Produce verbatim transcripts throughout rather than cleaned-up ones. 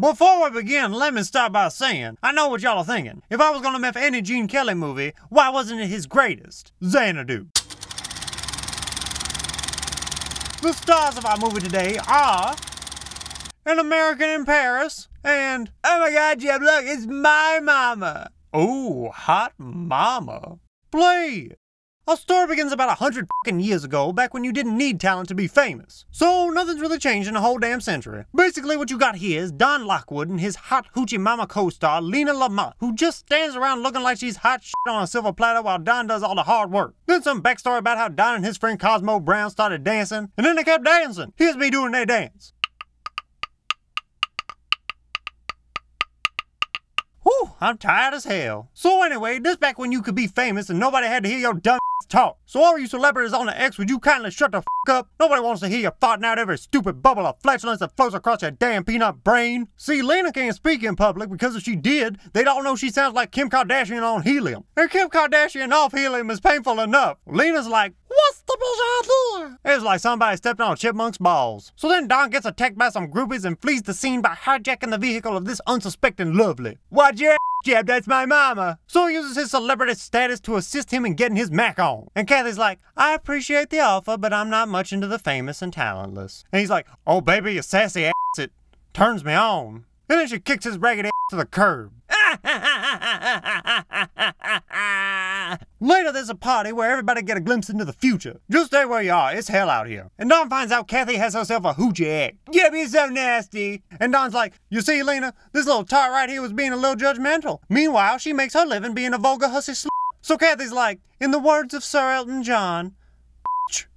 Before we begin, let me start by saying, I know what y'all are thinking. If I was gonna make any Gene Kelly movie, why wasn't it his greatest? Xanadu. The stars of our movie today are An American in Paris and, oh my God, Jeb, look, it's my mama. Oh, hot mama. Play. Our story begins about a hundred fucking years ago, back when you didn't need talent to be famous. So nothing's really changed in a whole damn century. Basically what you got here is Don Lockwood and his hot hoochie mama co-star Lena Lamont, who just stands around looking like she's hot shit on a silver platter while Don does all the hard work. Then some backstory about how Don and his friend Cosmo Brown started dancing, and then they kept dancing. Here's me doing their dance. Whew, I'm tired as hell. So anyway, this back when you could be famous and nobody had to hear your dumb talk. So all you celebrities on the X, would you kindly shut the f up? Nobody wants to hear you farting out every stupid bubble of flatulence that floats across your damn peanut brain. See, Lena can't speak in public because if she did, they'd all know she sounds like Kim Kardashian on helium. And Kim Kardashian off helium is painful enough. Lena's like, what's the pleasure out there? It's like somebody stepped on a chipmunk's balls. So then Don gets attacked by some groupies and flees the scene by hijacking the vehicle of this unsuspecting lovely. Watch your ass, Jeb, that's my mama. So he uses his celebrity status to assist him in getting his Mac on. And Kathy's like, I appreciate the offer, but I'm not much into the famous and talentless. And he's like, oh baby, your sassy ass, it turns me on. And then she kicks his ragged ass to the curb. Later there's a party where everybody get a glimpse into the future. Just stay where you are, it's hell out here. And Don finds out Kathy has herself a hoochie egg. Yeah, be so nasty. And Don's like, you see Lena, this little tart right here was being a little judgmental. Meanwhile, she makes her living being a vulgar hussy slut. So Kathy's like, in the words of Sir Elton John,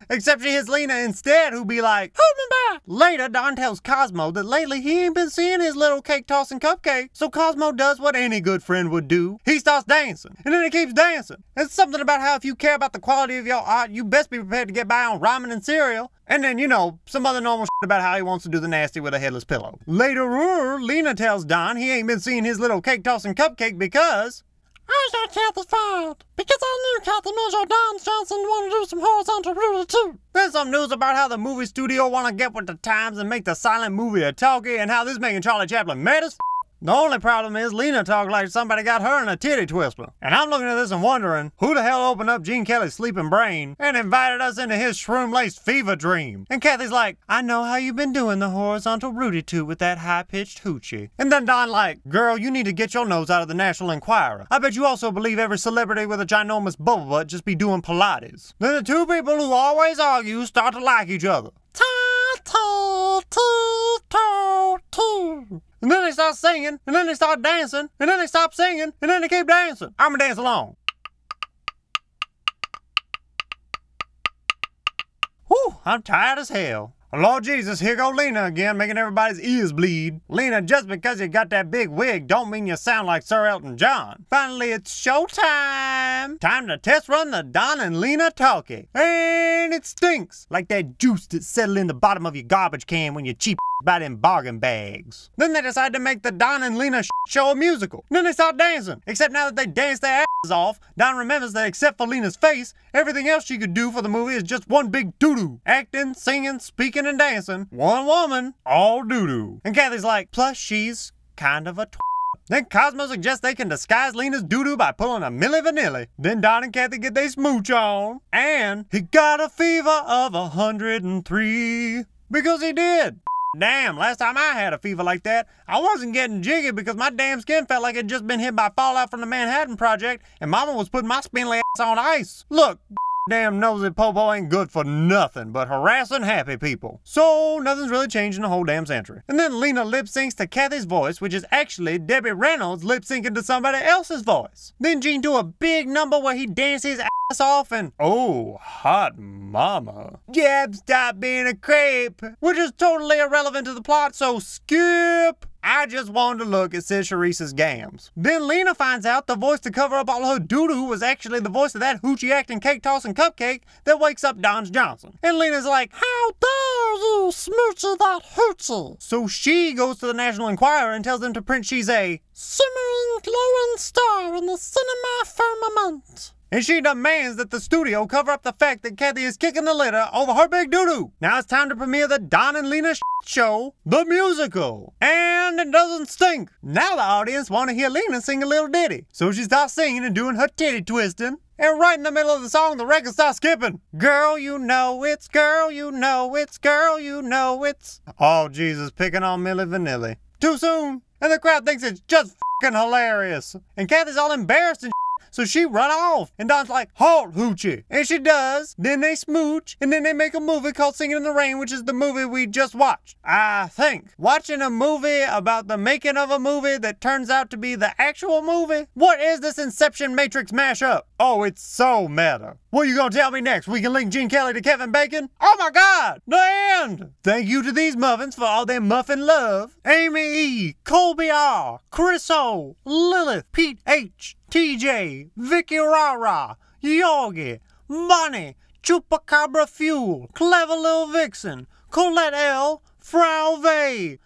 except she hits Lena instead, who be like, hold me back. Later, Don tells Cosmo that lately he ain't been seeing his little cake-tossing cupcake. So Cosmo does what any good friend would do. He starts dancing, and then he keeps dancing. It's something about how if you care about the quality of your art, you best be prepared to get by on ramen and cereal. And then, you know, some other normal shit about how he wants to do the nasty with a headless pillow. Later, Lena tells Don he ain't been seeing his little cake-tossing cupcake because... I got Kathy's fired because I knew Kathy Major Don Johnson wanted to do some horizontal brutal too. There's some news about how the movie studio want to get with the times and make the silent movie a talkie, and how this making Charlie Chaplin mad as f. The only problem is Lena talked like somebody got her in a titty twister. And I'm looking at this and wondering, who the hell opened up Gene Kelly's sleeping brain and invited us into his shroom-laced fever dream? And Kathy's like, I know how you've been doing the horizontal rooty-too with that high-pitched hoochie. And then Don like, girl, you need to get your nose out of the National Enquirer. I bet you also believe every celebrity with a ginormous bubble butt just be doing Pilates. Then the two people who always argue start to like each other. And then they start singing, and then they start dancing, and then they stop singing, and then they keep dancing. I'ma dance along. Whew, I'm tired as hell. Oh, Lord Jesus, here go Lena again, making everybody's ears bleed. Lena, just because you got that big wig don't mean you sound like Sir Elton John. Finally, it's showtime. Time to test run the Don and Lena talkie. And it stinks. Like that juice that settled in the bottom of your garbage can when you're cheap by them bargain bags. Then they decide to make the Don and Lena sh show a musical. Then they start dancing. Except now that they dance their asses off, Don remembers that except for Lena's face, everything else she could do for the movie is just one big doo-doo. Acting, singing, speaking, and dancing. One woman, all doo-doo. And Kathy's like, plus she's kind of a tw. Then Cosmo suggests they can disguise Lena's doo-doo by pulling a Milli Vanilli. Then Don and Kathy get they smooch on. And he got a fever of one hundred and three. Because he did. Damn, last time I had a fever like that, I wasn't getting jiggy because my damn skin felt like it'd just been hit by fallout from the Manhattan Project, and mama was putting my spindly ass on ice. Look, damn nosy popo ain't good for nothing but harassing happy people. So nothing's really changed in the whole damn century. And then Lena lip syncs to Kathy's voice, which is actually Debbie Reynolds lip syncing to somebody else's voice. Then Gene do a big number where he dances ass off and, oh, hot mama. Jeb, stop being a creep. Which is totally irrelevant to the plot, so skip. I just wanted to look at Sis Charisse's gams. Then Lena finds out the voice to cover up all her doo-doo was actually the voice of that hoochie-acting cake-tossing cupcake that wakes up Don Johnson. And Lena's like, how dare you smoochy that hoochie? So she goes to the National Enquirer and tells them to print she's a simmering glowing star in the cinema firmament. and she demands that the studio cover up the fact that Kathy is kicking the litter over her big doo-doo. Now it's time to premiere the Don and Lena show, the musical. And it doesn't stink. Now the audience want to hear Lena sing a little ditty. So she starts singing and doing her titty twisting. And right in the middle of the song, the record starts skipping. Girl, you know it's, girl, you know it's, girl, you know it's. Oh, Jesus, picking on Milli Vanilli. Too soon. And the crowd thinks it's just f***ing hilarious. And Kathy's all embarrassed and shit, so she run off. And Don's like, halt, hoochie. And she does. Then they smooch. And then they make a movie called Singin' in the Rain, which is the movie we just watched. I think. Watching a movie about the making of a movie that turns out to be the actual movie? What is this Inception Matrix mashup? Oh, it's so meta. What are you gonna tell me next? We can link Gene Kelly to Kevin Bacon? Oh my God! The end! Thank you to these muffins for all their muffin love. Amy E, Colby R, Chris O, Lilith, Pete H, T J, Vicky Rara, Yogi, Bonnie, Chupacabra Fuel, Clever Little Vixen, Colette L, Frau V, Hey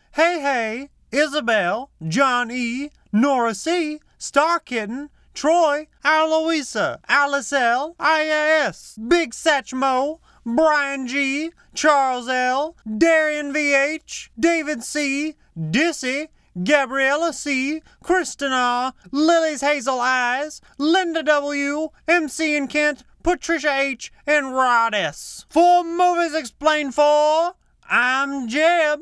Hey, Isabel, John E, Nora C, Star Kitten, Troy, Aloisa, Alice L, I A S, Big Satchmo, Brian G, Charles L, Darian V H, David C, Dissy, Gabriella C, Kristen R, Lily's Hazel Eyes, Linda W, M C and Kent, Patricia H, and Rod S. For Movies Explained For, I'm Jeb.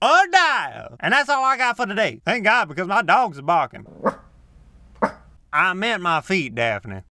A dive. And that's all I got for today. Thank God, because my dogs are barking. I meant my feet, Daphne.